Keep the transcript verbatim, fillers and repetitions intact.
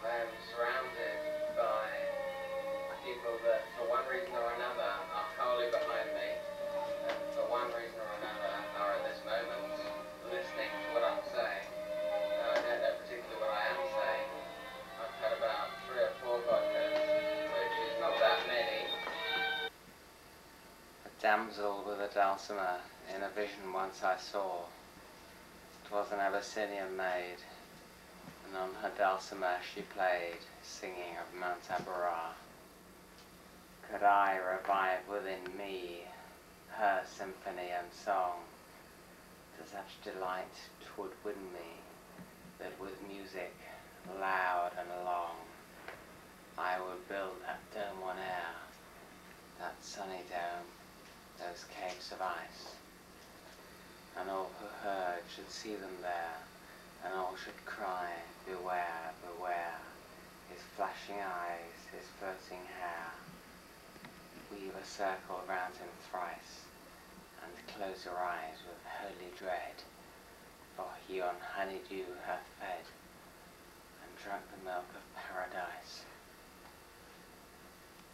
I am surrounded by people that, for one reason or another, are wholly behind me, and for one reason or another are at this moment listening to what I'm saying. Now, I don't know particularly what I am saying. I've had about three or four vodkas, which is not that many. A damsel with a dulcimer, in a vision once I saw, 'twas an Abyssinian maid, and on her dulcimer she played, singing of Mount Abora. Could I revive within me her symphony and song, to such delight 'twould win me, that with music loud and long, I would build that dome on air, that sunny dome, those caves of ice. And all who heard should see them there, and all should cry, beware, beware, his flashing eyes, his floating hair. Weave a circle round him thrice, and close your eyes with holy dread, for he on honeydew hath fed.